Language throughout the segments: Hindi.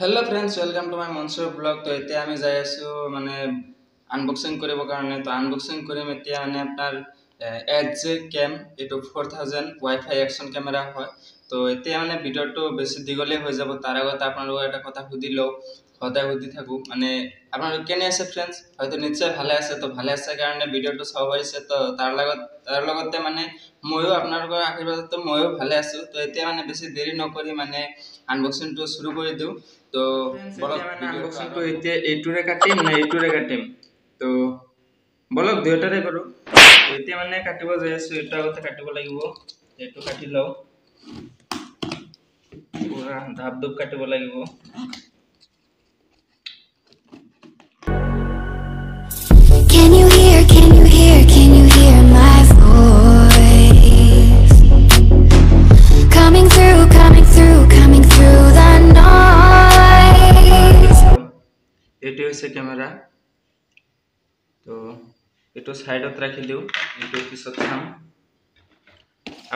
Hello friends welcome to my Mansur blog. तो इतना आम जाए मानने आनबक्सिंग कारण तो आनबक्सिंग मानने अपनार SJCAM 4000 वाईफाई एक्शन कैमेरा है। तो इतना मानने भिडियो बेसि दीघले हो जा तार आगत अपना कथा सूदी लो सदा सूदी थकूँ मानने अपना केने आसे फ्रेंड्स हम निश्चय भाले आसे। तो भाले आसे कारण भिडियो सब पारिसे। तो तार मानने मयो अपना आशीर्वाद तो मयो भाले आसो। तो इतना मानने बेसि देरी नक मानने आनबक्सिंग तो शुरू कर दूँ। तो आनबक्सिंग तो इतने काटिम ना ये काटिम तो बोलक दुटारे करूँ। तो इतना मानने काटिब जाए आसो आगते काटिब लगे काटि लो पूरा धाप धूप काटिब लगे। कैमेरा तो एक साइडत राखी दिव पीछे खाम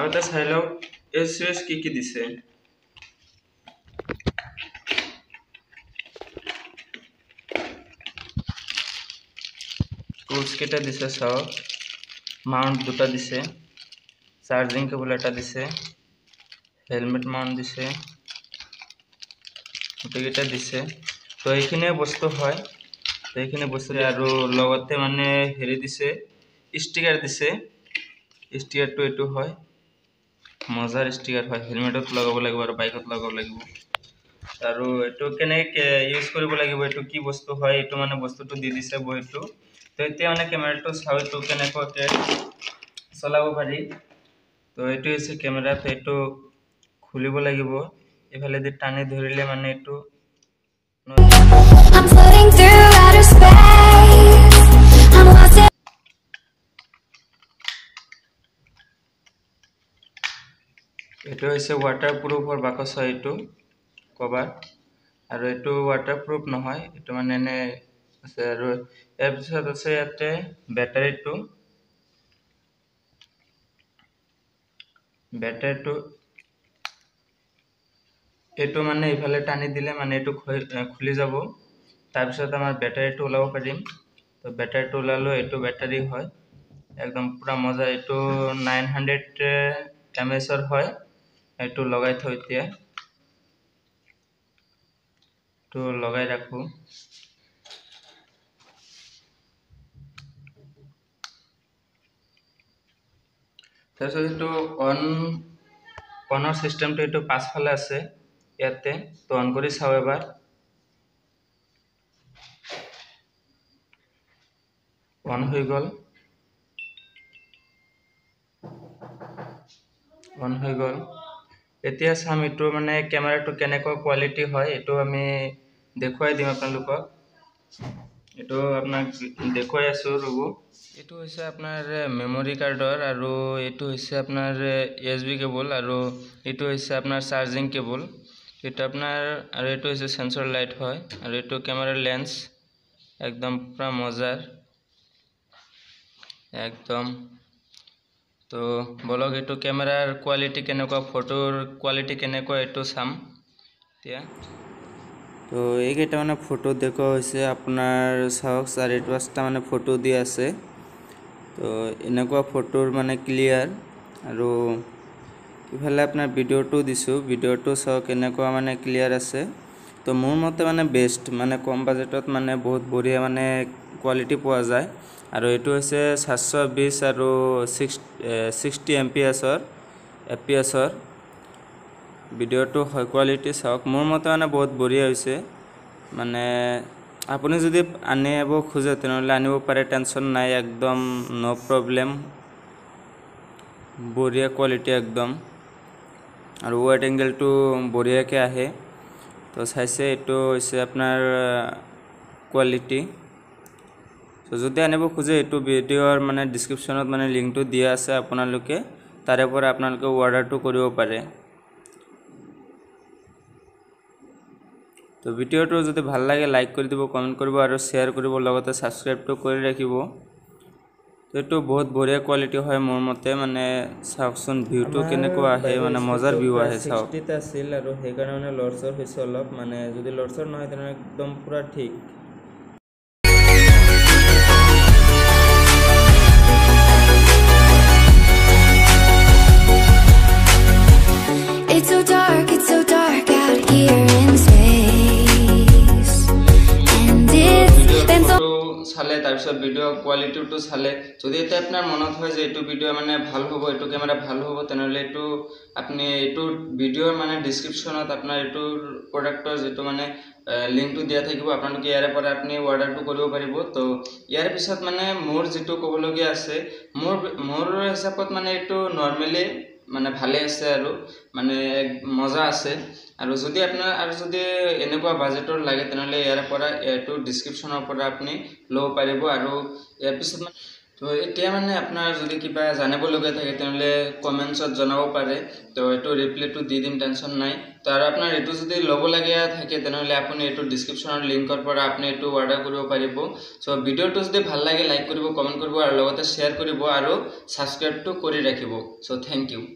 आगे चाह लो एस की दिसे। कोर्स कटा दिसे चाओ माउंट दूटा दिसे चार्जिंग केबल एटा दिसे हेलमेट माउंट दिसे गोटेकटा दिसे। तो ये बस्तु है तो ये बस्तुरे और मानने हेरी दिसे स्टिकार दिसे स्टिकार तो यू है मजार स्टिकार है हेलमेट लगे लगे और बाइक लगे लगे और यू के यूज कर लगे यू कि बस्तु है यू मानने बस्तु दी दिसे बहुत। तो इतना मानने कैमेरा चाउ के चलाब पारि। तो यू कैमेरा तो यू खुल लगे इफाले टानी धरले मानने you I'm floating through outer space I'm lost in एटो इसे वाटरप्रूफ और बाकस है एटो कवर और एटो वाटरप्रूफ নহয় एटो माने ने আছে আৰু এৰ পিছত আছে ইয়াতে ব্যাটারিটো एटो मानने इफाले टानी दिले मानने एटो खुली जाब तारपिছত आमार बेटारीटो ओलाब पारिम। तो बेटारीटो ओलालो एटो बेटारी है एकदम पूरा मजा एटो 900 mAh है एटो लगाई थो इतिया तो लगाई राखो। तारपिছত एटो अनर सिस्टेमटो एटो पाछफाले आछे इते। तो अन कर चाओ एबार अन हो गल एतिया चाम यू मानने कैमेरा केने क्वालिटी है यू आम देखुआई दीम आपलोक यू अपना देखुआई आसो रब। यू अपनार मेमोरी कार्डर और यू अपनार USB केबल और यू अपनार चार्जिंग केबल ये अपनार यू सेंसर लाइट है और यू कैमेरा लेंस एकदम पूरा मजार एकदम। तो बोलक यू कैमेरार क्वालिटी केने फोटोर क्वालिटी केने चाम। तो ये मानने फोटो देखा अपनार चावक चार पाँचटा मानने फोटो दी आसे। तो एनेकुआ फोटोर मानने क्लियर और इफाले अपना भिडिओ दिशो भिडिओ चाओ केनेकुआ माने क्लियर आसे। तो मोर मते माने बेस्ट माने कम बजेटत माने बहुत बढ़िया माने क्वालिटी पा जाए और यू है 720 और 60 MPhर एपीएसर भिडिओ है क्वालिटी चाओक मोर मते माने बहुत बढ़िया माने आपुनि जदि आनिब खोजे तेनह'ले आनिब पारे टेंशन नाइ एकदम नो प्रब्लेम बढ़िया क्वालिटी एकदम और वाइड एंगल तो बढ़िया के आए। तो चाहे ये अपनार क्वालिटी तो जो आनब खोजे यू भिडिओर मानने डिस्क्रिप्शन मानने लिंक तो दिया आसे आपनलोके तारे पर आपनलोके ऑर्डर तो करिब पारे। तो भिडिओ जो भल लगे लाइक कर दी कमेंट कर शेयर कर सब्सक्राइब तो कर रखिब। तो ये बहुत बढ़िया क्वालिटी है मोर मते माने साउंड व्यूटो केनेकुआ है माने मजार व्यू है साउ 60 ता सेल आरो हे कारण माने लर्सर হইছে অলপ माने যদি লর্সর না হয় তাহলে একদম পুরা ঠিক भिडियो क्वालिटी तो साले जो अपना मन हो भिडिओ मानने भल हम यू कैमेरा भल हम तेनाली भिडिओर मानने डिस्क्रिप्शन अपना प्रोडक्टर जी मानने लिंक तो दिया थी अपना यारे ऑर्डर तो करो। तो यार पद मानने मोर जी कबलगिया मोर मोर हिसाब मानने नर्मेलि मानने भाले और मानने मजा आसे और जो अपना एने बजेटर लगे तेनाली यार डिस्क्रिप्शन अपनी लो पार यार पद मैं तो इतना मानने अपना जो क्या जानलगिया थे कमेन्ट्स पे तो यू रिप्लाई तो दी दिन टेंशन ना तो अपना यू जो लोब लगे थे अपनी यू डिस्क्रिप्शन लिंक अपनी यू ऑर्डर कर। सो भिडिओ जो भल लगे लाइक कमेन्ट शेयर और सब्सक्राइब तो कर रखिए। So thank you.